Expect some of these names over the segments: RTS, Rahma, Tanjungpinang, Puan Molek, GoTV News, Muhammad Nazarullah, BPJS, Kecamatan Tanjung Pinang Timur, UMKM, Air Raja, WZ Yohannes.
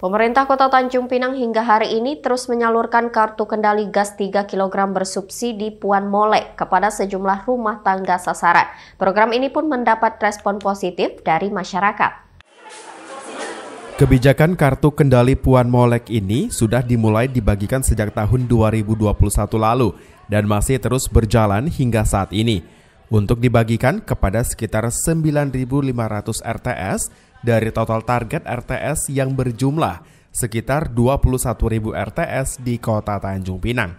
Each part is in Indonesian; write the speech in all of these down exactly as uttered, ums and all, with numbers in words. Pemerintah Kota Tanjung Pinang hingga hari ini terus menyalurkan kartu kendali gas tiga kilogram bersubsidi Puan Molek kepada sejumlah rumah tangga sasaran. Program ini pun mendapat respon positif dari masyarakat. Kebijakan kartu kendali Puan Molek ini sudah dimulai dibagikan sejak tahun dua ribu dua puluh satu lalu dan masih terus berjalan hingga saat ini. Untuk dibagikan kepada sekitar sembilan ribu lima ratus R T S, dari total target R T S yang berjumlah sekitar dua puluh satu ribu R T S di Kota Tanjung Pinang.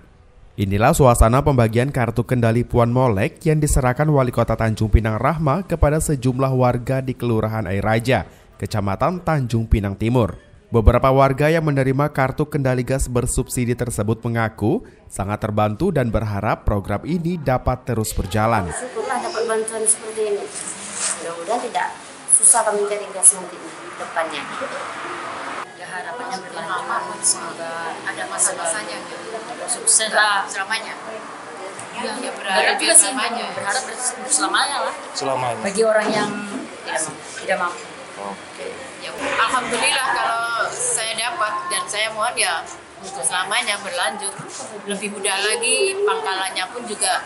Inilah suasana pembagian kartu kendali Puan Molek yang diserahkan Wali Kota Tanjung Pinang Rahma kepada sejumlah warga di Kelurahan Air Raja, Kecamatan Tanjung Pinang Timur. Beberapa warga yang menerima kartu kendali gas bersubsidi tersebut mengaku sangat terbantu dan berharap program ini dapat terus berjalan. Syukurlah dapat bantuan seperti ini. Mudah-mudahan tidak susah kami cari gas nanti depannya. Ya, harapannya berlanjut, semoga ada masa-masanya sukses lah selamanya. Ya, ya berharap juga sih, berharap selamanya lah. Selamanya. Bagi orang yang tidak mampu. Tidak mampu. Oke. Ya, alhamdulillah kalau saya dapat dan saya mohon ya untuk selamanya berlanjut. Lebih mudah lagi, pangkalannya pun juga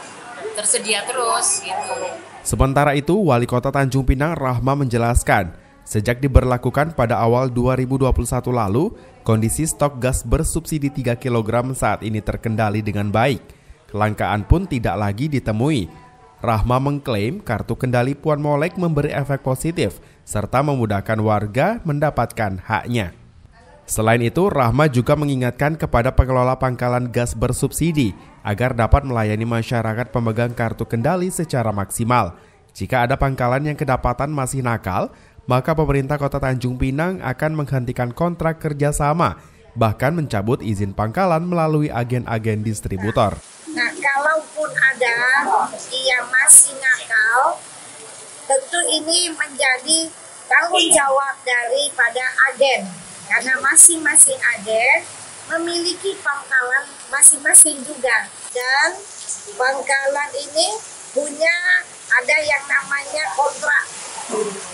tersedia terus gitu. Sementara itu, Wali Kota Tanjung Pinang Rahma menjelaskan, sejak diberlakukan pada awal dua ribu dua puluh satu lalu, kondisi stok gas bersubsidi tiga kilogram saat ini terkendali dengan baik. Kelangkaan pun tidak lagi ditemui. Rahma mengklaim kartu kendali Puan Molek memberi efek positif serta memudahkan warga mendapatkan haknya. Selain itu, Rahma juga mengingatkan kepada pengelola pangkalan gas bersubsidi agar dapat melayani masyarakat pemegang kartu kendali secara maksimal. Jika ada pangkalan yang kedapatan masih nakal, maka pemerintah Kota Tanjung Pinang akan menghentikan kontrak kerjasama, bahkan mencabut izin pangkalan melalui agen-agen distributor. Nah, nah, kalaupun ada yang masih nakal, tentu ini menjadi tanggung jawab daripada agen. Karena masing-masing agen memiliki pangkalan masing-masing juga. Dan pangkalan ini punya ada yang namanya kontrak.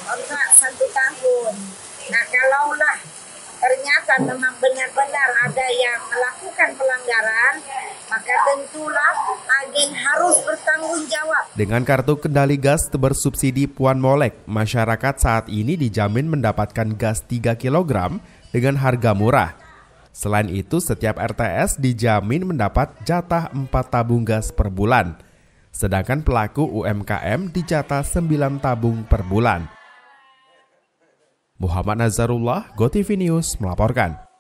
Kontrak satu tahun. Nah, kalaulah ternyata memang benar-benar ada yang melakukan pelanggaran, maka tentulah agen harus bertanggung jawab. Dengan kartu kendali gas bersubsidi Puan Molek, masyarakat saat ini dijamin mendapatkan gas tiga kilogram dengan harga murah. Selain itu, setiap R T S dijamin mendapat jatah empat tabung gas per bulan. Sedangkan pelaku U M K M dijatah sembilan tabung per bulan. Muhammad Nazarullah, GoTV News melaporkan.